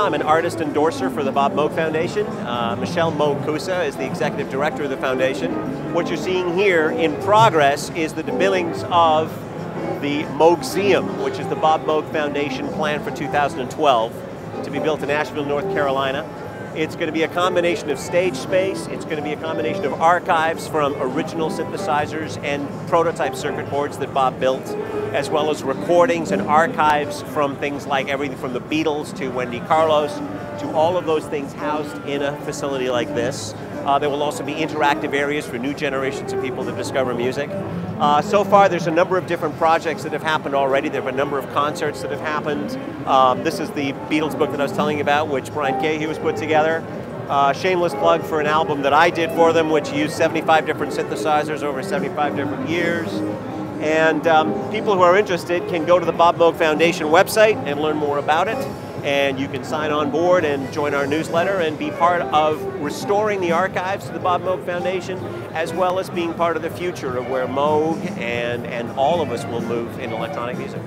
Batia. I'm an artist endorser for the Bob Moog Foundation. Michelle Moog Cusa is the executive director of the foundation. What you're seeing here in progress is the billings of the Moogseum, which is the Bob Moog Foundation plan for 2012 to be built in Asheville, North Carolina. It's going to be a combination of stage space, it's going to be a combination of archives from original synthesizers and prototype circuit boards that Bob built, as well as recordings and archives from things like everything from the Beatles to Wendy Carlos, to all of those things housed in a facility like this. There will also be interactive areas for new generations of people to discover music. So far, there's a number of different projects that have happened already. There have been a number of concerts that have happened. This is the Beatles book that I was telling you about, which Brian Gay has put together. Shameless plug for an album that I did for them, which used 75 different synthesizers over 75 different years. And people who are interested can go to the Bob Moog Foundation website and learn more about it. And you can sign on board and join our newsletter and be part of restoring the archives to the Bob Moog Foundation, as well as being part of the future of where Moog and all of us will move in electronic music.